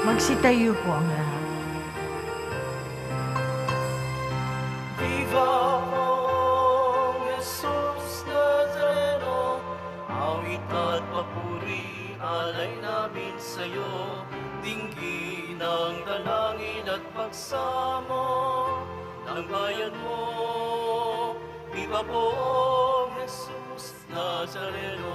Magsitayo po ang lahat. Viva ang Jesús Nazareno, awit at papuri, alay namin sa'yo, dinggin ang dalangin at pagsamo ng bayan mo. Viva po ang Jesús Nazareno.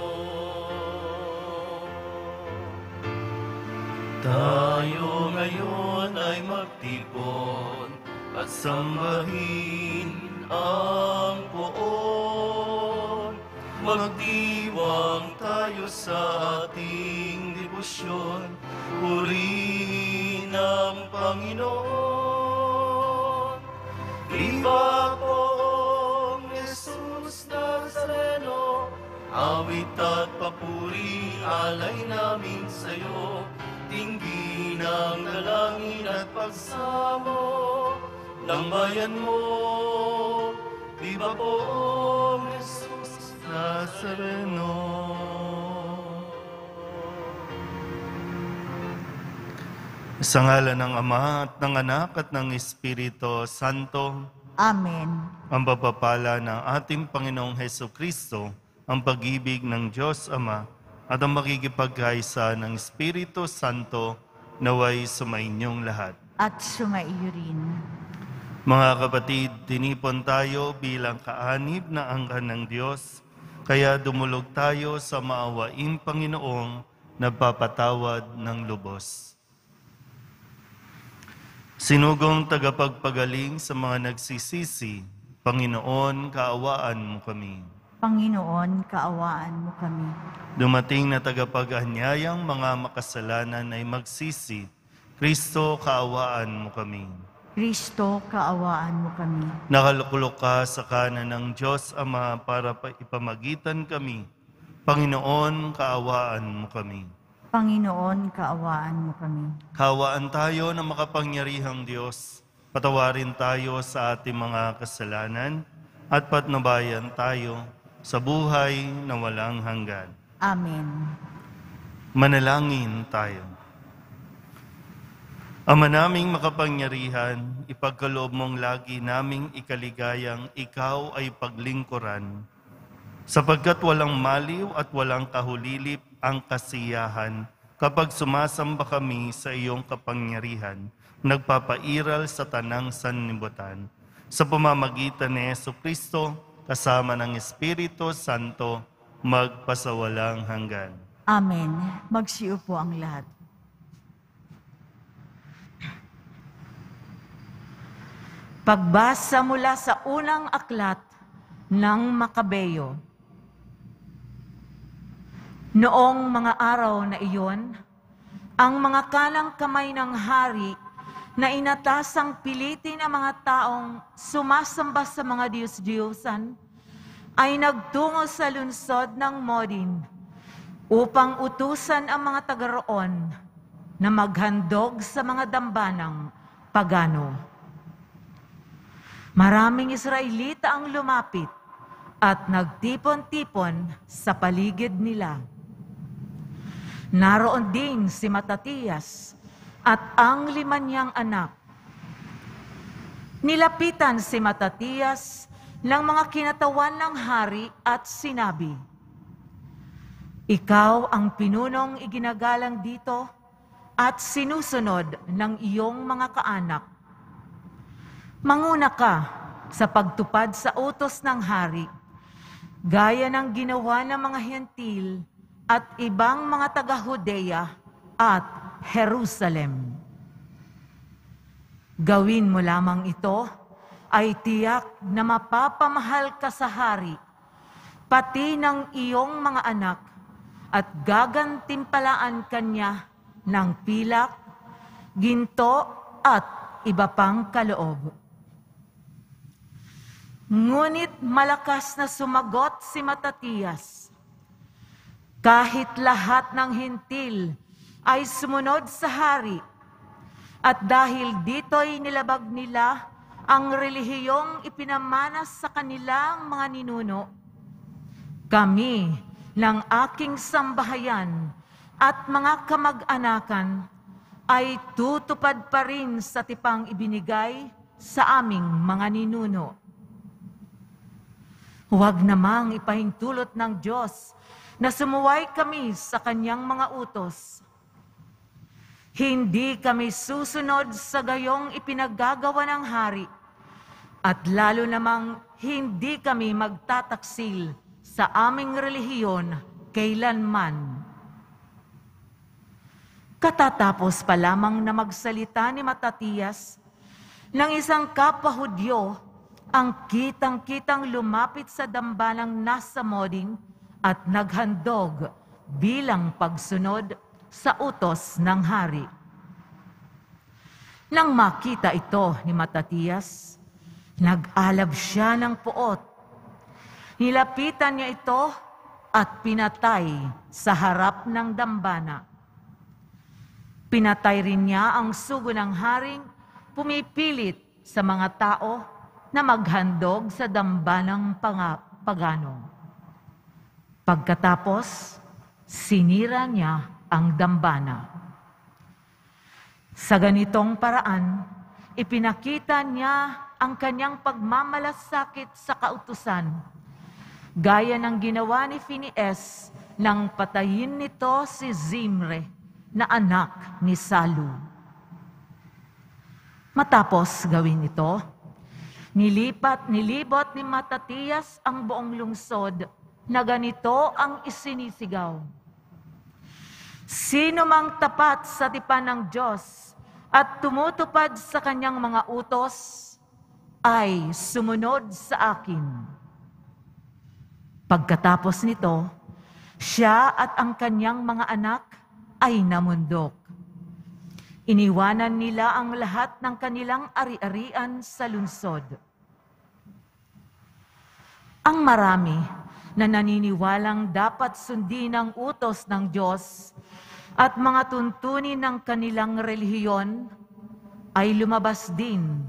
Tayo ngayon ay magtipon at sambahin ang poon. Magdiwang tayo sa ating debosyon, purihin ang Panginoon. Viva poong Jesús Nazareno, awit at papuri, alay namin sa'yo. Tingin ang dalangin at pagsamo ng bayan mo. Viva poong Jesús Nazareno. Sa ngalan ng Ama at ng Anak at ng Espiritu Santo. Amen. Ang pagpapala ng ating Panginoong Jesucristo, ang pag-ibig ng Diyos Ama, at ang makikipagkaisa ng Espiritu Santo naway sumainyong lahat. At sumaiyo rin. Mga kapatid, tinipon tayo bilang kaanib na angkan ng Diyos, kaya dumulog tayo sa maawaing Panginoong nagpapatawad ng lubos. Sinugong tagapagpagaling sa mga nagsisisi, Panginoon, kaawaan mo kami. Panginoon, kaawaan mo kami. Dumating na tagapag-anyayang mga makasalanan ay magsisi. Kristo, kaawaan mo kami. Kristo, kaawaan mo kami. Nakaluklok ka sa kanan ng Diyos Ama para ipamagitan kami. Panginoon, kaawaan mo kami. Panginoon, kaawaan mo kami. Kaawaan tayo ng makapangyarihang Diyos. Patawarin tayo sa ating mga kasalanan at patnubayan tayo sa buhay na walang hanggan. Amen. Manalangin tayo. Ama naming makapangyarihan, ipagkaloob mong lagi naming ikaligayang ikaw ay paglingkuran, sapagkat walang maliw at walang kahulilip ang kasiyahan kapag sumasamba kami sa iyong kapangyarihan, nagpapairal sa tanang sanlibutan. Sa pamamagitan ni Jesucristo, kasama ng Espiritu Santo, magpasawalang hanggan. Amen. Magsiupo ang lahat. Pagbasa mula sa unang aklat ng Makabeo. Noong mga araw na iyon, ang mga kanang kamay ng hari na inatasang pilitin ang mga taong sumasamba sa mga Diyos-Diyosan ay nagtungo sa lungsod ng Modin upang utusan ang mga taga-roon na maghandog sa mga dambanang pagano. Maraming Israelita ang lumapit at nagtipon-tipon sa paligid nila. Naroon ding si Matatias at ang 5 niyang anak. Nilapitan si Matatias ng mga kinatawan ng hari at sinabi, "Ikaw ang pinunong iginagalang dito at sinusunod ng iyong mga kaanak. Manguna ka sa pagtupad sa utos ng hari, gaya ng ginawa ng mga Hentil at ibang mga taga-Hudeya at Jerusalem. Gawin mo lamang ito ay tiyak na mapapamahal ka sa hari, pati ng iyong mga anak, at gagantimpalaan kanya ng pilak, ginto at iba pang kaloob." Ngunit malakas na sumagot si Matatias, "Kahit lahat ng Hintil ay sumunod sa hari, at dahil dito'y nilabag nila ang relihiyong ipinamanas sa kanilang mga ninuno, kami ng aking sambahayan at mga kamag-anakan ay tutupad pa rin sa tipang ibinigay sa aming mga ninuno. Huwag namang ipahintulot ng Diyos na sumuway kami sa Kanyang mga utos. Hindi kami susunod sa gayong ipinaggagawa ng hari, at lalo namang hindi kami magtataksil sa aming relihiyon kailanman. Katatapos pa lamang na magsalita ni Matatias ng isang kapahudyo ang kitang-kitang lumapit sa dambalang nasa Modin at naghandog bilang pagsunod sa utos ng hari. Nang makita ito ni Matatias, nag-alab siya ng puot. Nilapitan niya ito at pinatay sa harap ng dambana. Pinatay rin niya ang sugo ng haring pumipilit sa mga tao na maghandog sa dambanang pagano. Pagkatapos, sinira niya ang dambana. Sa ganitong paraan, ipinakita niya ang kanyang pagmamalasakit sa kautusan, gaya ng ginawa ni Phineas nang patayin nito si Zimre na anak ni Salu. Matapos gawin ito, nilibot ni Matatias ang buong lungsod na ganito ang isinisigaw: "Sino mang tapat sa tipan ng Diyos at tumutupad sa Kanyang mga utos, ay sumunod sa akin." Pagkatapos nito, siya at ang kanyang mga anak ay namundok. Iniwanan nila ang lahat ng kanilang ari-arian sa lungsod. Ang marami na naniniwalang dapat sundin ang utos ng Diyos at mga tuntunin ng kanilang relihiyon ay lumabas din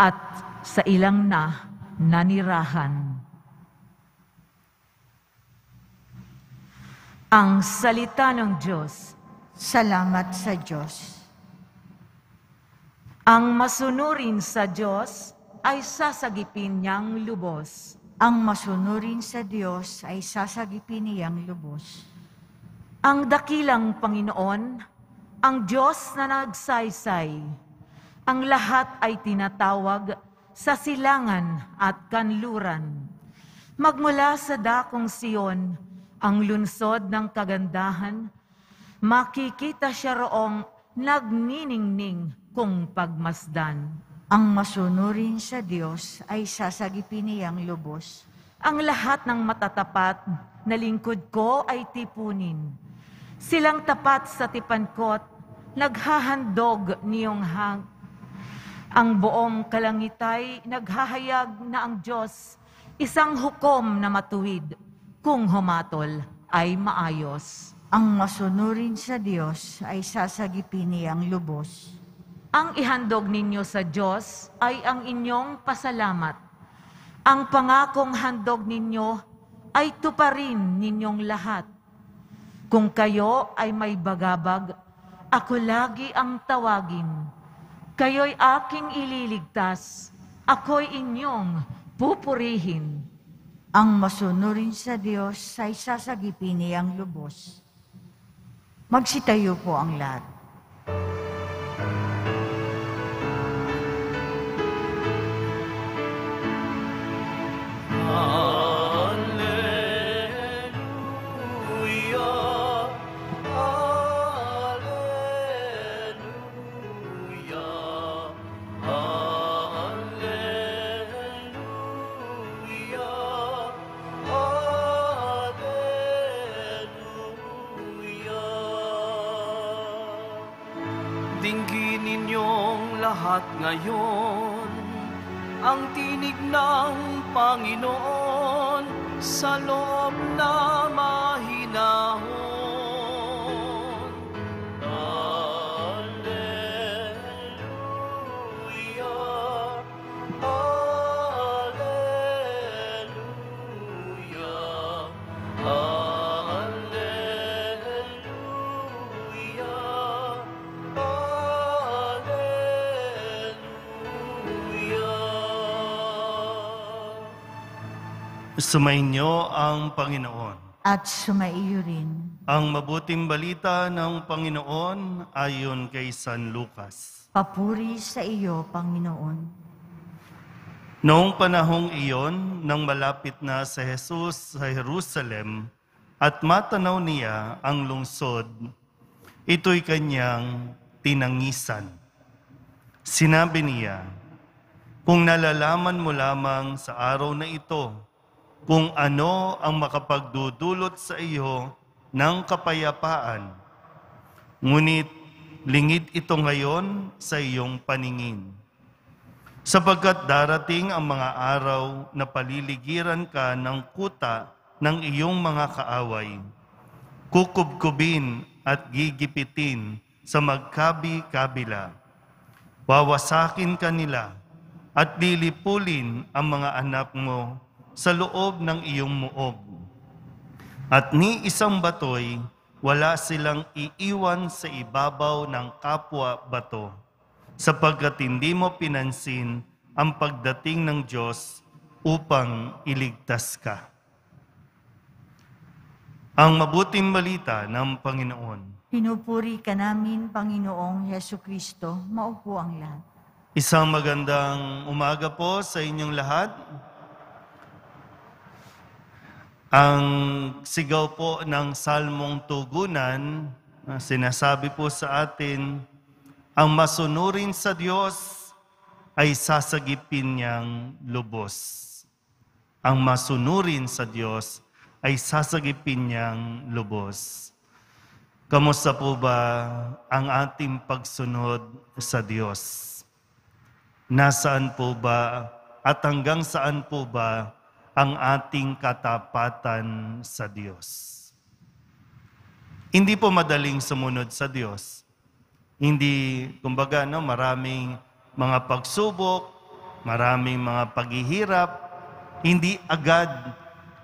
at sa ilang na nanirahan. Ang salita ng Diyos. Salamat sa Diyos. Ang masunurin sa Diyos ay sasagipin niyang lubos. Ang masunurin sa Diyos ay sasagipin niyang lubos. Ang dakilang Panginoon, ang Diyos na nagsaysay, ang lahat ay tinatawag sa silangan at kanluran. Magmula sa dakong Siyon, ang lunsod ng kagandahan, makikita siya roong nagniningning kung pagmasdan. Ang masunurin sa Diyos ay sasagipin niyang lubos. Ang lahat ng matatapat na lingkod ko ay tipunin. Silang tapat sa tipan ko't naghahandog niyong hang. Ang buong kalangitay naghahayag na ang Diyos, isang hukom na matuwid, kung humatol ay maayos. Ang masunurin sa Diyos ay sasagipin niyang lubos. Ang ihandog ninyo sa Diyos ay ang inyong pasalamat. Ang pangakong handog ninyo ay tuparin ninyong lahat. Kung kayo ay may bagabag, ako lagi ang tawagin. Kayo'y aking ililigtas, ako'y inyong pupurihin. Ang masunurin sa Diyos ay sasagipin niyang lubos. Magsitayo po ang lahat. At ngayon, ang tinig ng Panginoon sa loob na mahinahon. Hallelujah! Hallelujah! Hallelujah! Sumainyo ang Panginoon. At sumaiyo rin. Ang mabuting balita ng Panginoon ayon kay San Lucas. Papuri sa iyo, Panginoon. Noong panahong iyon, nang malapit na si Jesus sa Jerusalem at matanaw niya ang lungsod, ito'y kanyang tinangisan. Sinabi niya, "Kung nalalaman mo lamang sa araw na ito, kung ano ang makapagdudulot sa iyo ng kapayapaan. Ngunit lingid ito ngayon sa iyong paningin. Sapagkat darating ang mga araw na paliligiran ka ng kuta ng iyong mga kaaway. Kukubkubin at gigipitin sa magkabi-kabila. Wawasakin ka nila at lilipulin ang mga anak mo sa loob ng iyong muog. At ni isang batoy, wala silang iiwan sa ibabaw ng kapwa-bato, sapagkat hindi mo pinansin ang pagdating ng Diyos upang iligtas ka." Ang mabuting balita ng Panginoon. Pinupuri ka namin, Panginoong Jesucristo. Maupo ang lahat. Isang magandang umaga po sa inyong lahat. Ang sigaw po ng Salmong Tugunan, sinasabi po sa atin, ang masunurin sa Diyos ay sasagipin niyang lubos. Ang masunurin sa Diyos ay sasagipin niyang lubos. Kamusta po ba ang ating pagsunod sa Diyos? Nasaan po ba at hanggang saan po ba ang ating katapatan sa Diyos? Hindi po madaling sumunod sa Diyos. Hindi, kumbaga, maraming mga pagsubok, maraming mga paghihirap, hindi agad,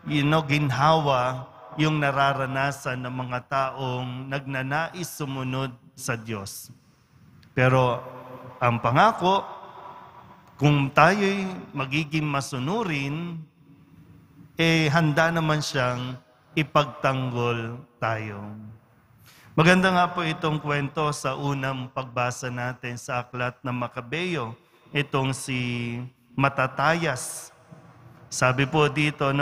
ginhawa yung nararanasan ng mga taong nagnanais sumunod sa Diyos. Pero ang pangako, kung tayo'y magiging masunurin, handa naman siyang ipagtanggol tayo. Maganda nga po itong kwento sa unang pagbasa natin sa aklat ng Makabeo, itong si Matatias. Sabi po dito,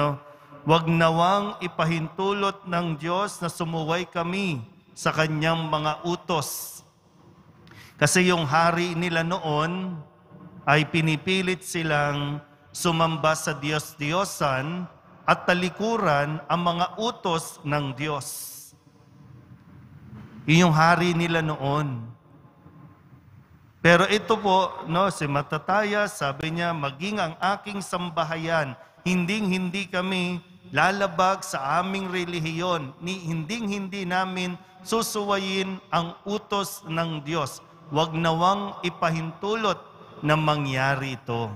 "Wag nawang ipahintulot ng Diyos na sumuway kami sa kanyang mga utos." Kasi yung hari nila noon ay pinipilit silang sumamba sa Diyos-Diyosan at talikuran ang mga utos ng Diyos. Yun yung hari nila noon. Pero ito po, si Matatias, sabi niya, "Maging ang aking sambahayan, hinding-hindi kami lalabag sa aming relihiyon, hinding-hindi namin susuwayin ang utos ng Diyos. Huwag nawang ipahintulot na mangyari ito."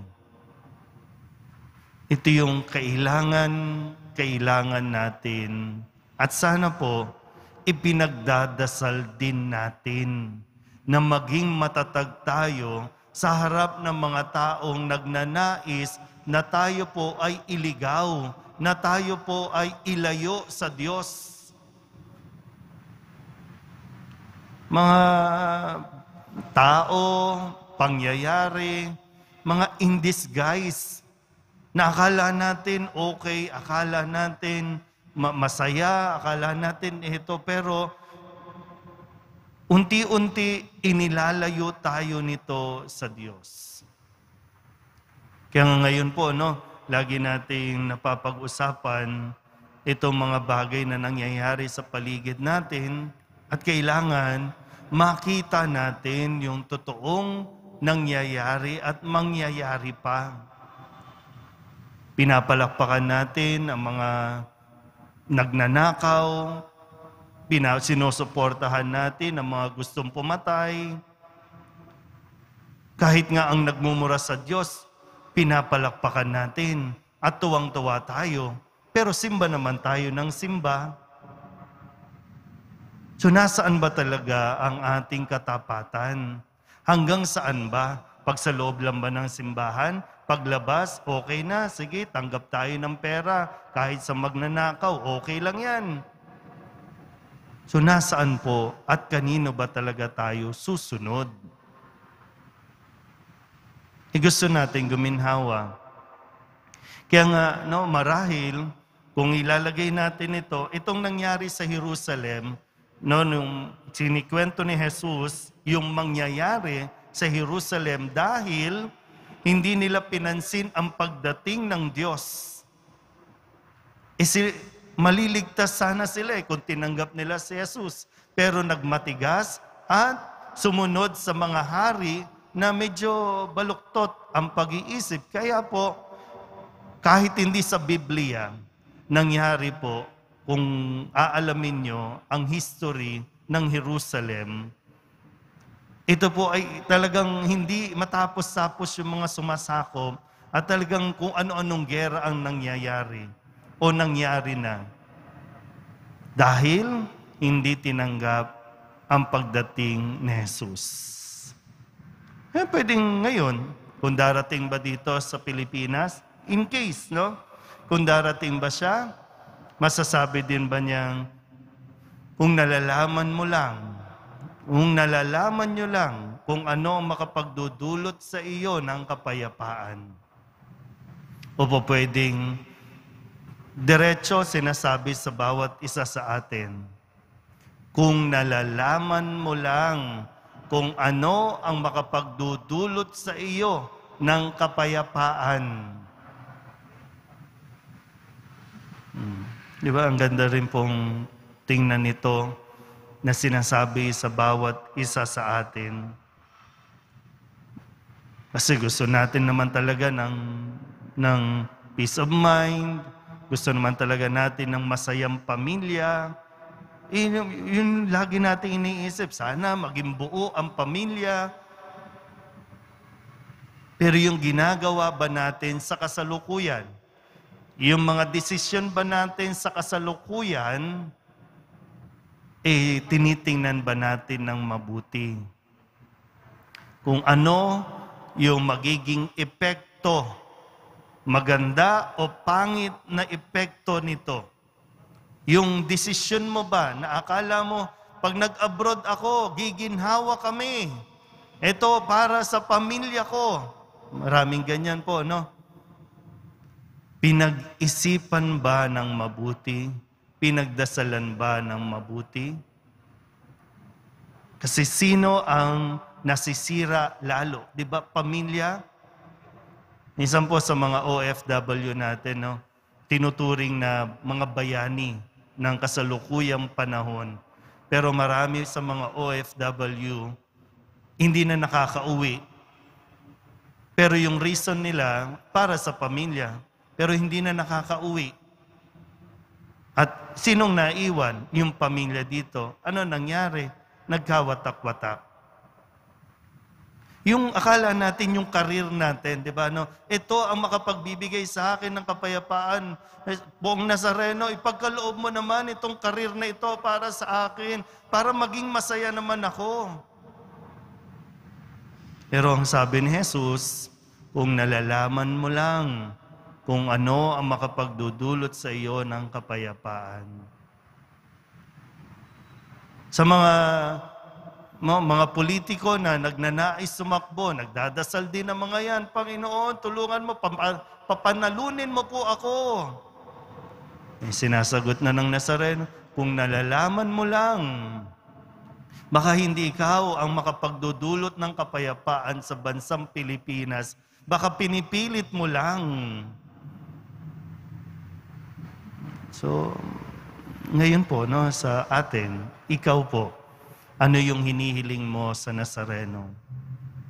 Ito yung kailangan natin. At sana po, ipinagdadasal din natin na maging matatag tayo sa harap ng mga taong nagnanais na tayo po ay iligaw, na tayo po ay ilayo sa Diyos. Mga tao, pangyayari, mga in disguise, na akala natin okay, akala natin masaya, akala natin ito, pero unti-unti inilalayo tayo nito sa Diyos. Kaya ngayon po, lagi nating napapag-usapan itong mga bagay na nangyayari sa paligid natin at kailangan makita natin yung totoong nangyayari at mangyayari pa. Pinapalakpakan natin ang mga nagnanakaw, sinusuportahan natin ang mga gustong pumatay. Kahit nga ang nagmumura sa Diyos, pinapalakpakan natin at tuwang-tuwa tayo. Pero simba naman tayo ng simba. So nasaan ba talaga ang ating katapatan? Hanggang saan ba Pag sa loob lang ba ng simbahan, paglabas, okay na, sige, tanggap tayo ng pera. Kahit sa magnanakaw, okay lang yan. So nasaan po at kanino ba talaga tayo susunod? E gusto natin guminhawa. Kaya nga, no, marahil, kung ilalagay natin ito, itong nangyari sa Jerusalem, no, nung sinikwento ni Jesus, yung mangyayari sa Jerusalem dahil hindi nila pinansin ang pagdating ng Diyos. E maliligtas sana sila eh, kung tinanggap nila si Jesus. Pero nagmatigas at sumunod sa mga hari na medyo baluktot ang pag-iisip. Kaya po, kahit hindi sa Biblia, nangyari po kung aalamin nyo ang history ng Jerusalem. Ito po ay talagang hindi matapos-tapos yung mga sumasakop at talagang kung ano-anong gera ang nangyayari o nangyari na. Dahil hindi tinanggap ang pagdating ni Jesus. Eh, pwedeng ngayon, kung darating ba dito sa Pilipinas, in case, no? Kung darating ba siya, masasabi din ba niyang, kung nalalaman mo lang, kung nalalaman nyo lang kung ano ang makapagdudulot sa iyo ng kapayapaan. O po pwedeng diretso sinasabi sa bawat isa sa atin, kung nalalaman mo lang kung ano ang makapagdudulot sa iyo ng kapayapaan. Di ba? Ang ganda rin pong tingnan nito na sinasabi sa bawat isa sa atin. Kasi gusto natin naman talaga ng peace of mind, gusto naman talaga natin ng masayang pamilya. Yun lagi natin iniisip, sana maging buo ang pamilya. Pero yung ginagawa ba natin sa kasalukuyan? Yung mga desisyon ba natin sa kasalukuyan, eh, tinitingnan ba natin ng mabuti? Kung ano yung magiging epekto, maganda o pangit na epekto nito? Yung desisyon mo ba na akala mo, pag nag-abroad ako, giginhawa kami. Ito para sa pamilya ko. Maraming ganyan po, no? Pinag-isipan ba ng mabuti? Pinagdasalan ba ng mabuti? Kasi sino ang nasisira lalo? Di ba, pamilya? Minsan po sa mga OFW natin, no? Tinuturing na mga bayani ng kasalukuyang panahon. Pero marami sa mga OFW, hindi na nakakauwi. Pero yung reason nila, para sa pamilya, pero hindi na nakakauwi. At sinong naiwan? Yung pamilya dito. Ano nangyari? Nagkawatak-watak. Yung akala natin, yung karir natin, di ba? No? Ito ang makapagbibigay sa akin ng kapayapaan. Buong Nazareno, ipagkaloob mo naman itong karir na ito para sa akin, para maging masaya naman ako. Pero ang sabi ni Jesus, kung nalalaman mo lang kung ano ang makapagdudulot sa iyo ng kapayapaan. Sa mga politiko na nagnanais sumakbo, nagdadasal din ang mga yan, Panginoon, tulungan mo, papanalunin mo po ako. Eh, sinasagot na ng Nazareno, kung nalalaman mo lang, baka hindi ikaw ang makapagdudulot ng kapayapaan sa bansang Pilipinas, baka pinipilit mo lang. So, ngayon po, no, sa atin, ikaw po, ano yung hinihiling mo sa Nazareno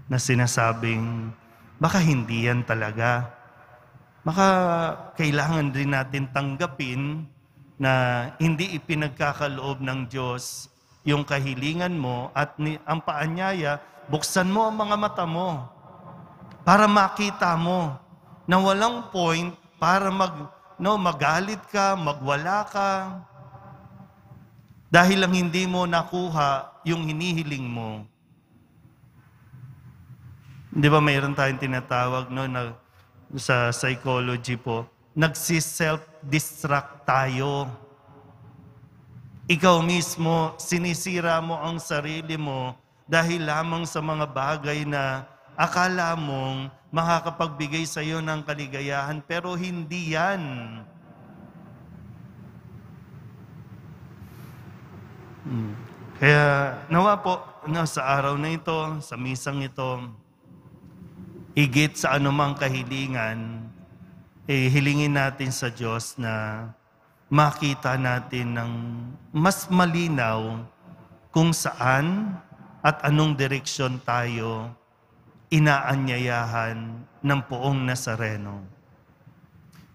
na sinasabing, baka hindi yan talaga. Baka kailangan din natin tanggapin na hindi ipinagkakaloob ng Diyos yung kahilingan mo at ang paanyaya, buksan mo ang mga mata mo para makita mo na walang point para magalit ka, magwala ka. Dahil lang hindi mo nakuha yung hinihiling mo. Di ba mayroon tayong tinatawag no, na, sa psychology po, nagsi-self-destruct tayo. Ikaw mismo, sinisira mo ang sarili mo dahil lamang sa mga bagay na akala mong makakapagbigay sa iyo ng kaligayahan, pero hindi yan. Kaya nawa po na sa araw na ito, sa misang ito, higit sa anumang kahilingan, eh, hilingin natin sa Diyos na makita natin ng mas malinaw kung saan at anong direksyon tayo inaanyayahan ng poong Nazareno.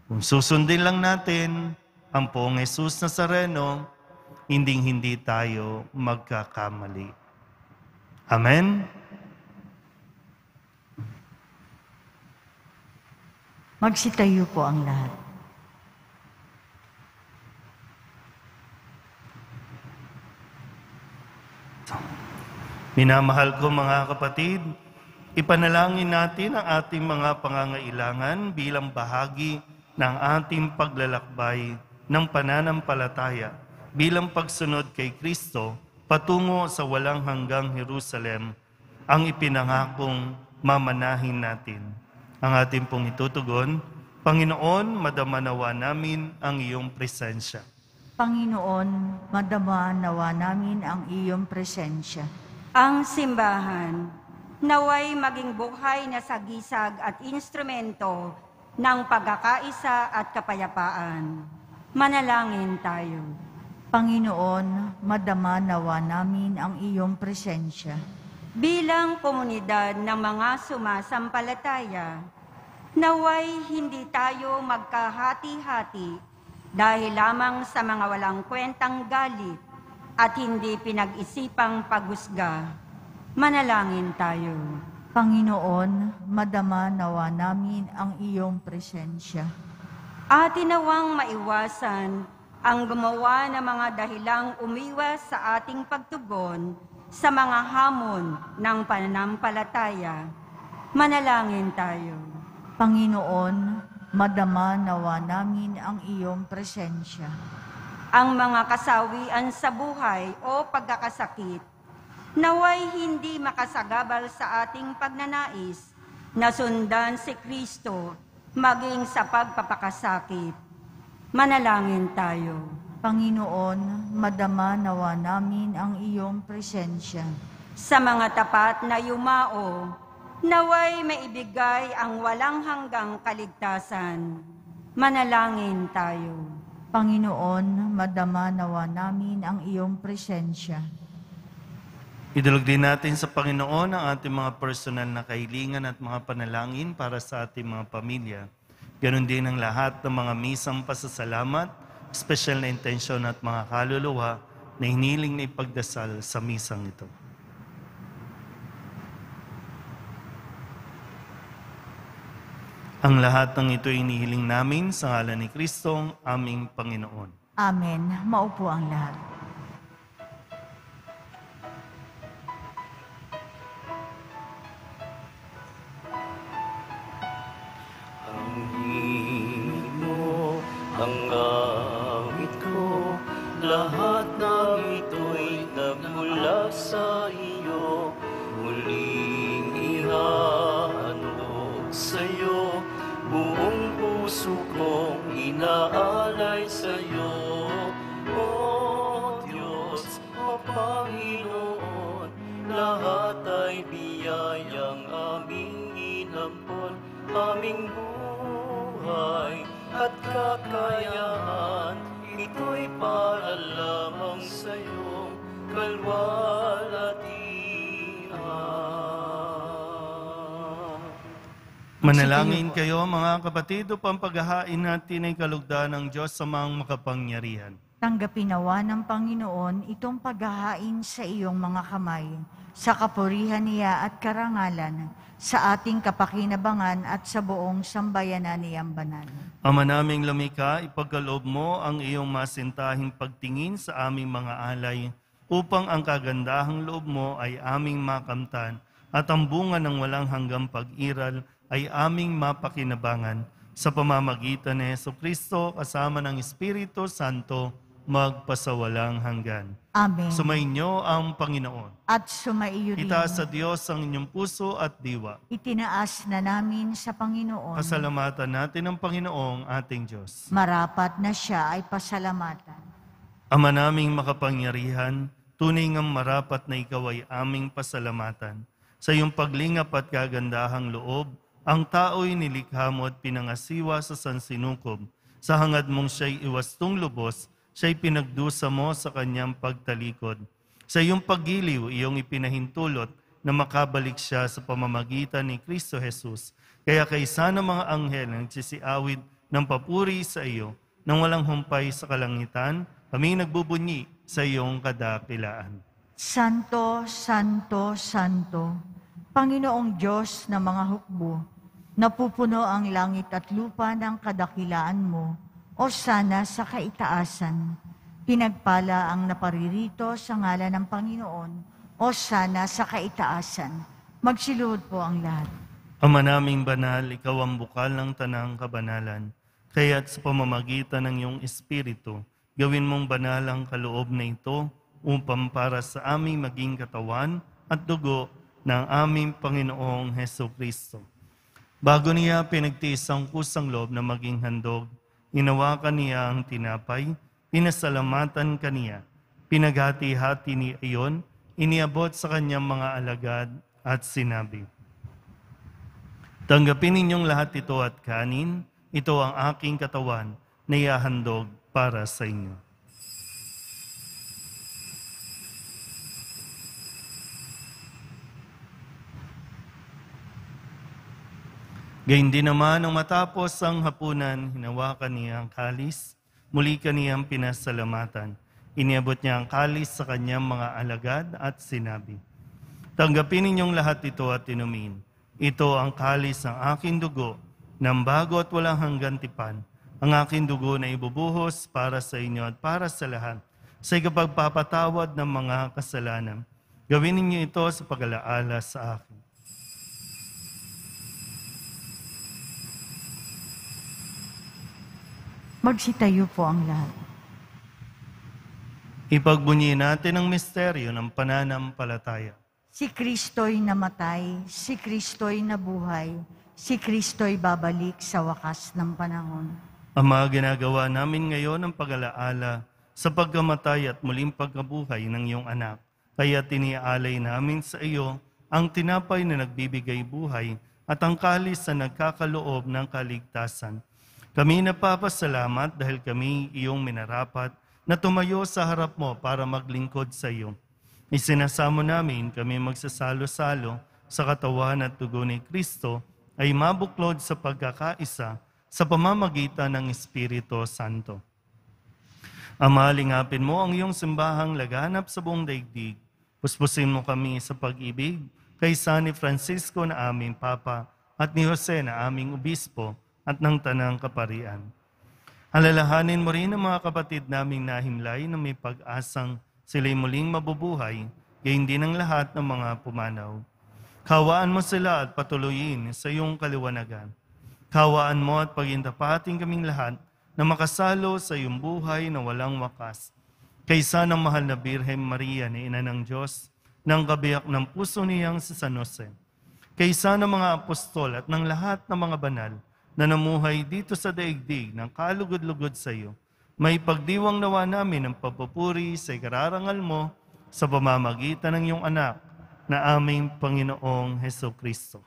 Kung susundin lang natin ang poong Jesus Nazareno, hindi tayo magkakamali. Amen? Magsitayo po ang lahat. Minamahal ko mga kapatid, ipanalangin natin ang ating mga pangangailangan bilang bahagi ng ating paglalakbay ng pananampalataya bilang pagsunod kay Kristo patungo sa walang hanggang Jerusalem, ang ipinangakong mamanahin natin. Ang ating pong itutugon, Panginoon, madamanawa namin ang iyong presensya. Panginoon, madamanawa namin ang iyong presensya. Ang simbahan, naway maging buhay na sagisag at instrumento ng pagkakaisa at kapayapaan. Manalangin tayo. Panginoon, madamanawa namin ang iyong presensya. Bilang komunidad ng mga sumasampalataya, naway hindi tayo magkahati-hati dahil lamang sa mga walang kwentang galit at hindi pinag-isipang paghusga. Manalangin tayo. Panginoon, madama nawa namin ang iyong presensya. At nawang maiwasan ang gumawa ng mga dahilang umiwas sa ating pagtugon sa mga hamon ng pananampalataya. Manalangin tayo. Panginoon, madama nawa namin ang iyong presensya. Ang mga kasawian sa buhay o pagkakasakit, naway hindi makasagabal sa ating pagnanais na sundan si Kristo maging sa pagpapakasakit. Manalangin tayo. Panginoon, madama nawa namin ang iyong presensya. Sa mga tapat na yumao, naway maibigay ang walang hanggang kaligtasan. Manalangin tayo. Panginoon, madama nawa namin ang iyong presensya. Idulog din natin sa Panginoon ang ating mga personal na kahilingan at mga panalangin para sa ating mga pamilya. Ganon din ang lahat ng mga misang pasasalamat, special na intensyon at mga kaluluwa na hiniling na ipagdasal sa misang ito. Ang lahat ng ito inihiling namin sa ngalan ni Kristo, aming Panginoon. Amen. Maupo ang lahat. Manalangin kayo mga kapatid, upang paghahain natin ay kalugdan ng Diyos sa mga makapangyarihan. Tanggapin nawa ng Panginoon itong paghahain sa iyong mga kamay, sa kapurihan niya at karangalan, sa ating kapakinabangan at sa buong sambayanan niyang banal. Ama naming lumikha, ipagkaloob mo ang iyong masintahing pagtingin sa aming mga alay, upang ang kagandahang loob mo ay aming makamtan at ang bunga ng walang hanggang pag-iral ay aming mapakinabangan sa pamamagitan ni Jesucristo kasama ng Espiritu Santo magpasawalang hanggan. Amen. Sumainyo ang Panginoon. At sumaiyo rin. Itaas sa Diyos ang inyong puso at diwa. Itinaas na namin sa Panginoon. Pasalamatan natin ang Panginoong ating Diyos. Marapat na siya ay pasalamatan. Ama naming makapangyarihan, tunay ngang marapat na ikaw ay aming pasalamatan. Sa iyong paglingap at kagandahang loob, ang tao'y nilikha mo at pinangasiwa sa sansinukob. Sa hangad mong siya'y iwastong lubos, siya'y pinagdusa mo sa kanyang pagtalikod. Sa iyong paggiliw, iyong ipinahintulot na makabalik siya sa pamamagitan ni Kristo Jesus. Kaya kaysa ng mga anghel ang sisiawid ng papuri sa iyo, nang walang humpay sa kalangitan, kami nagbubunyi sa iyong kadakilaan. Santo, Santo, Santo, Panginoong Diyos na mga hukbo, napupuno ang langit at lupa ng kadakilaan mo, o sana sa kaitaasan. Pinagpala ang naparirito sa ngalan ng Panginoon, o sana sa kaitaasan. Magsiluhod po ang lahat. Ama naming banal, ikaw ang bukal ng tanang kabanalan. Kaya't sa pamamagitan ng iyong Espiritu, gawin mong banal ang kaloob na ito upang para sa aming maging katawan at dugo ng aming Panginoong Jesucristo. Bago niya pinagtiis ang kusang loob na maging handog, inawakan niya ang tinapay, pinasalamatan kaniya, pinaghati-hati ni ayon, iniabot sa kanyang mga alagad at sinabi, "Tanggapin ninyong lahat ito at kanin, ito ang aking katawan na ihahandog para sa inyo." Gayun din naman, nang matapos ang hapunan, hinawakan niya ang kalis, muli kaniyang pinasalamatan. Iniabot niya ang kalis sa kanyang mga alagad at sinabi, "Tanggapin ninyong lahat ito at inumin. Ito ang kalis ng aking dugo, ng bago at walang hanggang tipan, ang aking dugo na ibubuhos para sa inyo at para sa lahat, sa ikapagpapatawad ng mga kasalanan. Gawin ninyo ito sa pag-alaala sa akin." Magsitayo po ang lahat. Ipagbunyiin natin ang misteryo ng pananampalataya. Si Kristo'y namatay, si Kristo'y nabuhay, si Kristo'y babalik sa wakas ng panahon. Ama, ginagawa namin ngayon ang pag-alaala sa pagkamatay at muling pagkabuhay ng iyong anak. Kaya tiniaalay namin sa iyo ang tinapay na nagbibigay buhay at ang kalis na nagkakaloob ng kaligtasan. Kami napapasalamat dahil kami iyong minarapat na tumayo sa harap mo para maglingkod sa iyo. Isinasamo namin kami magsasalo-salo sa katawan at dugo ni Kristo ay mabuklod sa pagkakaisa sa pamamagitan ng Espiritu Santo. Ama, lingapin mo ang iyong simbahang laganap sa buong daigdig. Puspusin mo kami sa pag-ibig kay San Francisco na aming Papa at ni Jose na aming Obispo at ng Tanang Kaparian. Alalahanin mo rin ang mga kapatid naming nahimlay na may pag-asang sila'y muling mabubuhay, gayon din ang lahat ng mga pumanaw. Kawaan mo sila at patuloyin sa iyong kaliwanagan. Kawaan mo at pagintapatin kaming lahat na makasalo sa iyong buhay na walang wakas. Kaysa ng mahal na Birhen Maria na Ina ng Diyos, ng kabiyak ng puso niyang si San Jose. Kaysa ng mga apostol at ng lahat ng mga banal, na namuhay dito sa daigdig ng kalugod-lugod sa iyo, may pagdiwang nawa namin ang papupuri sa ikararangal mo sa pamamagitan ng iyong anak na aming Panginoong Jesucristo.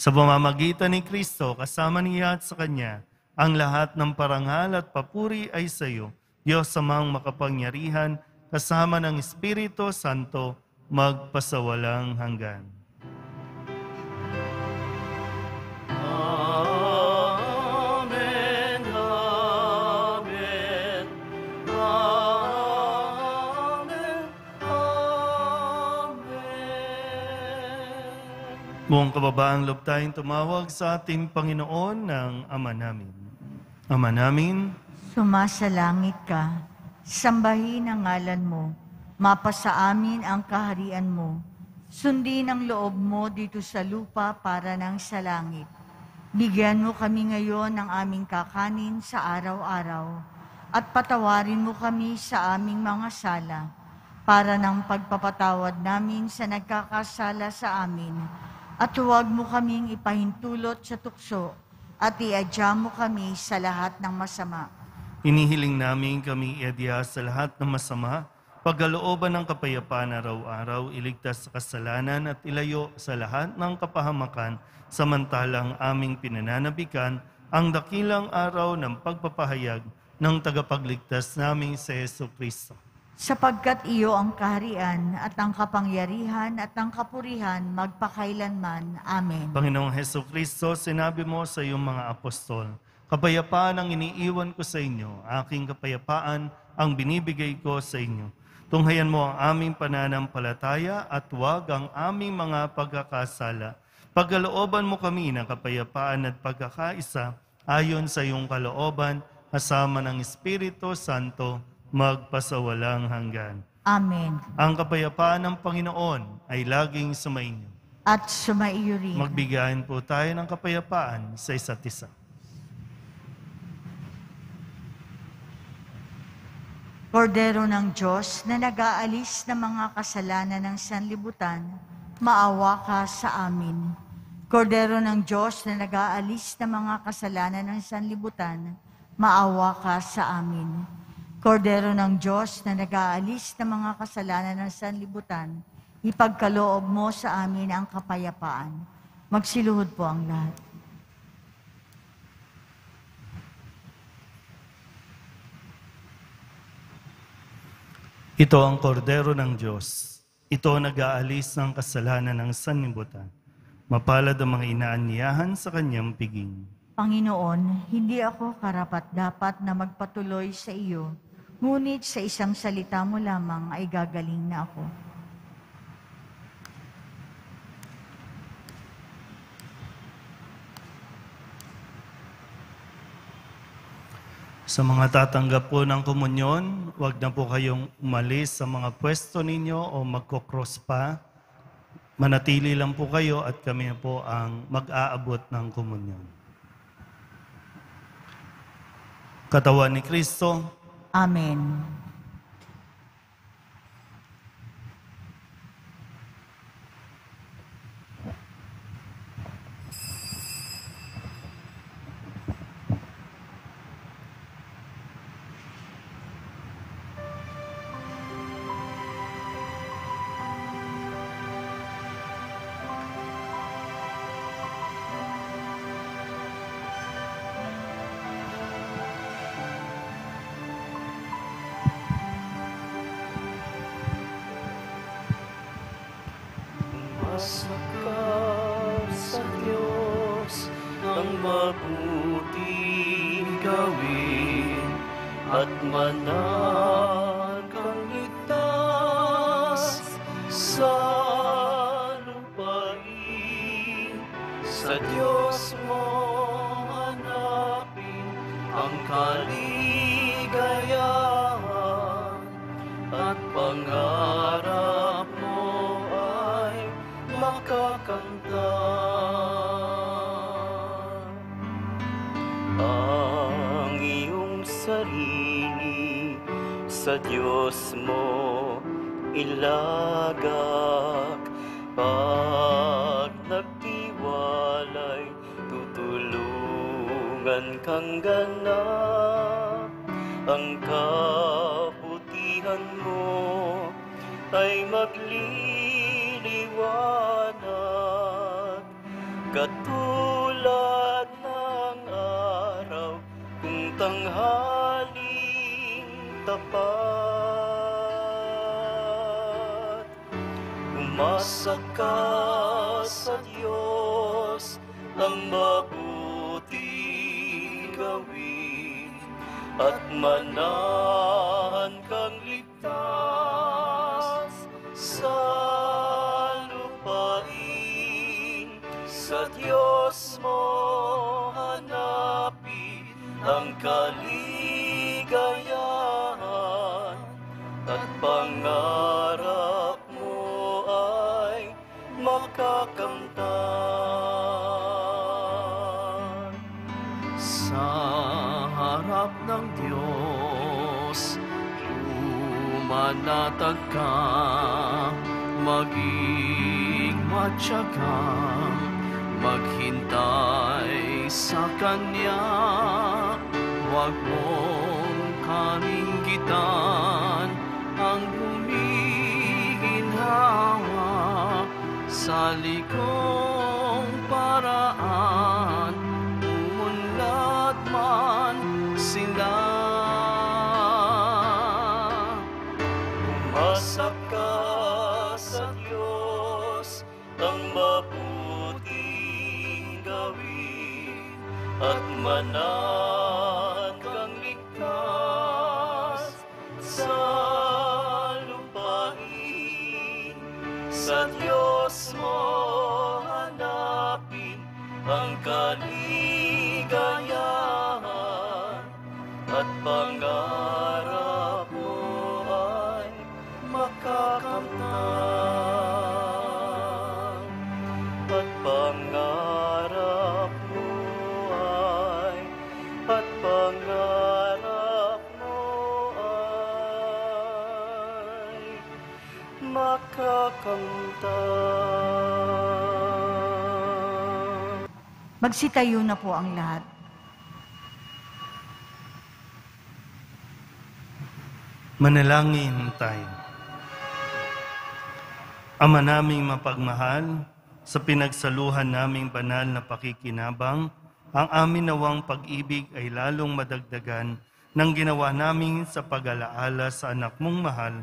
Sa pamamagitan ni Kristo, kasama niya at sa Kanya, ang lahat ng parangal at papuri ay sa iyo, Diyos amang makapangyarihan, kasama ng Espiritu Santo, magpasawalang hanggan. Amen, amen, amen, amen. Buong kababaang loob tayong tumawag sa ating Panginoon ng Ama namin. Ama namin, sumasalangit ka, sambahin ang ngalan mo, mapasa amin ang kaharian mo, Sundin ang loob mo dito sa lupa para ng sa langit. Bigyan mo kami ngayon ng aming kakanin sa araw-araw at patawarin mo kami sa aming mga sala para ng pagpapatawad namin sa nagkakasala sa amin at huwag mo kaming ipahintulot sa tukso at iadya mo kami sa lahat ng masama. Hinihiling namin kami iadya sa lahat ng masama, pagkalooban ng kapayapaan araw-araw, iligtas sa kasalanan at ilayo sa lahat ng kapahamakan, samantalang aming pinananabikan ang dakilang araw ng pagpapahayag ng tagapagligtas naming si Jesucristo. Sapagkat iyo ang kaharian at ang kapangyarihan at ang kapurihan magpakailanman. Amen. Panginoong Jesucristo, sinabi mo sa iyong mga apostol, kapayapaan ang iniiwan ko sa inyo, aking kapayapaan ang binibigay ko sa inyo. Tunghayan mo ang aming pananampalataya at huwag ang aming mga pagkakasala. Pagkalooban mo kami ng kapayapaan at pagkakaisa ayon sa iyong kalooban, kasama ng Espiritu Santo, magpasawalang hanggan. Amen. Ang kapayapaan ng Panginoon ay laging sumainyo. At sumaiyo rin. Magbigayan po tayo ng kapayapaan sa isa't isa. Kordero ng Diyos na nag-aalis ng mga kasalanan ng sanlibutan, maawa ka sa amin. Kordero ng Diyos na nag-aalis ng mga kasalanan ng sanlibutan, maawa ka sa amin. Kordero ng Diyos na nag-aalis ng mga kasalanan ng sanlibutan, ipagkaloob mo sa amin ang kapayapaan. Magsiluhod po ang lahat. Ito ang kordero ng Diyos. Ito ang nag-aalis ng kasalanan ng sanlibutan. Mapalad ang mga inaanyayahan sa kanyang piging. Panginoon, hindi ako karapat-dapat na magpatuloy sa iyo, ngunit sa isang salita mo lamang ay gagaling na ako. Sa mga tatanggap po ng komunyon, huwag na po kayong umalis sa mga pwesto ninyo o magkocross pa. Manatili lang po kayo at kami po ang mag-aabot ng komunyon. Katawan ni Kristo. Amen. At pangarap mo ay makakanta sa harap ng Diyos. Manatag ka, maging matyaga, maghintay sa Kanya. Huwag mong karinggitan ang gumiginhawa sa likong paraan, umunlad man sila. At manatang ligtas sa lupain, sa Diyos mo hanapin ang kaligayahan, at pangarap mo ay makakamtan, at pangarap mo ay makakamta. Magsitayo na po ang lahat. Manalangin tayo. Ama naming mapagmahal, sa pinagsaluhan naming banal na pakikinabang, ang amin nawang pag-ibig ay lalong madagdagan ng ginawa namin sa pag-alaala sa anak mong mahal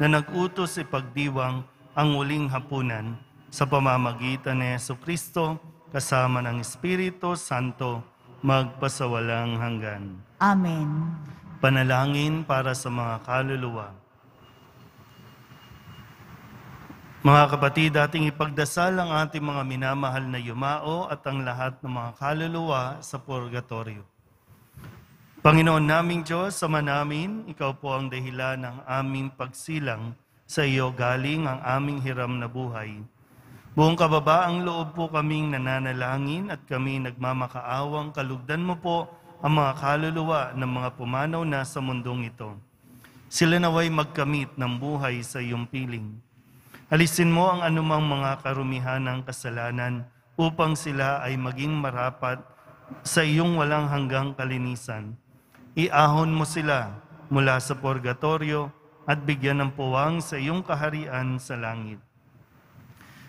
na nag-utos ipagdiwang ang huling hapunan sa pamamagitan ni Jesucristo kasama ng Espiritu Santo magpasawalang hanggan. Amen. Panalangin para sa mga kaluluwa. Mga kapatid, ating ipagdasal ang ating mga minamahal na yumao at ang lahat ng mga kaluluwa sa purgatorio. Panginoon naming Diyos, Ama namin, Ikaw po ang dahilan ng aming pagsilang, sa iyo galing ang aming hiram na buhay. Buong kababaang loob po kaming nananalangin at kami nagmamakaawang kalugdan mo po ang mga kaluluwa ng mga pumanaw na sa mundong ito. Sila naway magkamit ng buhay sa iyong piling. Alisin mo ang anumang mga karumihan ng kasalanan upang sila ay maging marapat sa iyong walang hanggang kalinisan. Iahon mo sila mula sa purgatorio at bigyan ng puwang sa iyong kaharian sa langit.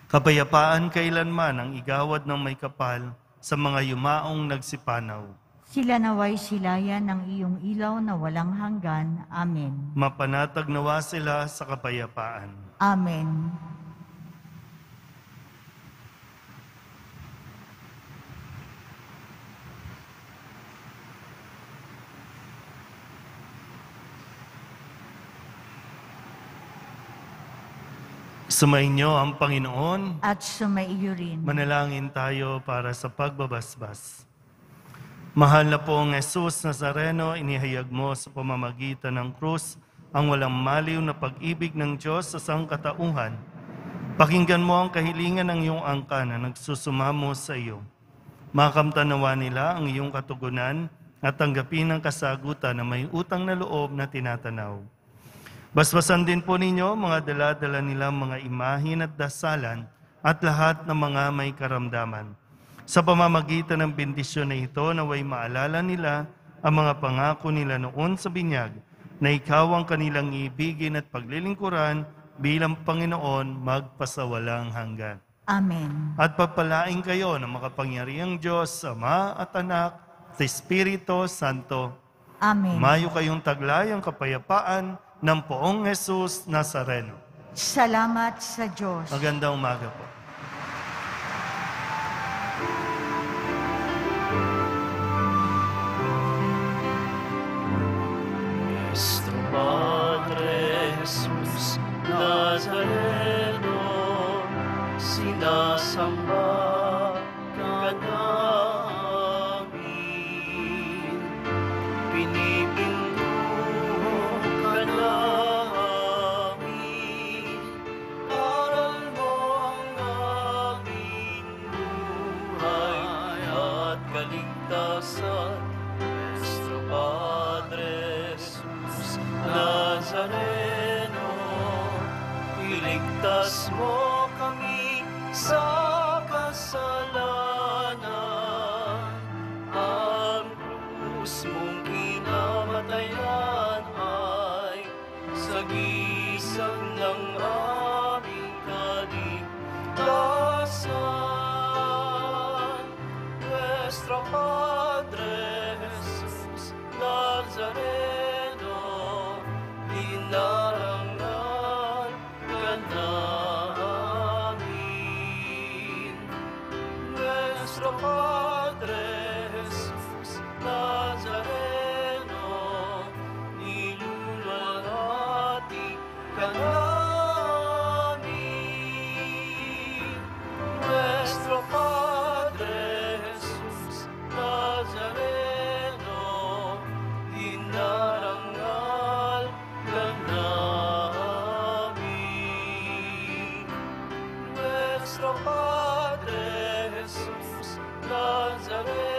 Kapayapaan kailanman ang igawad ng may kapal sa mga yumaong nagsipanaw. Sila naway silayan ng iyong ilaw na walang hanggan. Amen. Mapanatag nawa sila sa kapayapaan. Amen. Sumainyo ang Panginoon at sumaiyo rin. Manalangin tayo para sa pagbabasbas. Mahal na poong Jesús Nazareno, inihayag mo sa pamamagitan ng krus ang walang maliw na pag-ibig ng Diyos sa sangkatauhan. Pakinggan mo ang kahilingan ng iyong angka na nagsusumamo sa iyo. Makamtanawa nila ang iyong katugunan at tanggapin ang kasagutan na may utang na loob na tinatanaw. Basbasan din po ninyo mga dala-dala nilang mga imahin at dasalan at lahat ng mga may karamdaman. Sa pamamagitan ng bendisyon na ito, naway maalala nila ang mga pangako nila noon sa binyag, na ikaw ang kanilang ibigin at paglilingkuran bilang Panginoon magpasawalang hanggan. Amen. At papalain kayo ng makapangyarihang Diyos, Ama at Anak, at Espiritu Santo. Amen. Mayo kayong taglay ang kapayapaan ng poong Jesús Nazareno. Salamat sa Diyos. Magandang umaga po. Nuestro Padre Jesús Nazareno, sinasamba ka namin, pinipinto ka namin, aral mo ang Iligtas mo kami sa kasalanan, ang krus mong kinamatayan ay sagisag ng aming kaligtasan. Nuestro Padre Jesús Nazareno, dinarangan ka namin. Nuestro Padre Jesús Nazareno, nilulwalhati ka namin. Nuestro Padre Jesús Nazareno, narangal ka namin. Nuestro Padre Jesús Nazareno.